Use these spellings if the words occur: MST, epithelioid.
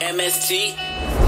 MST.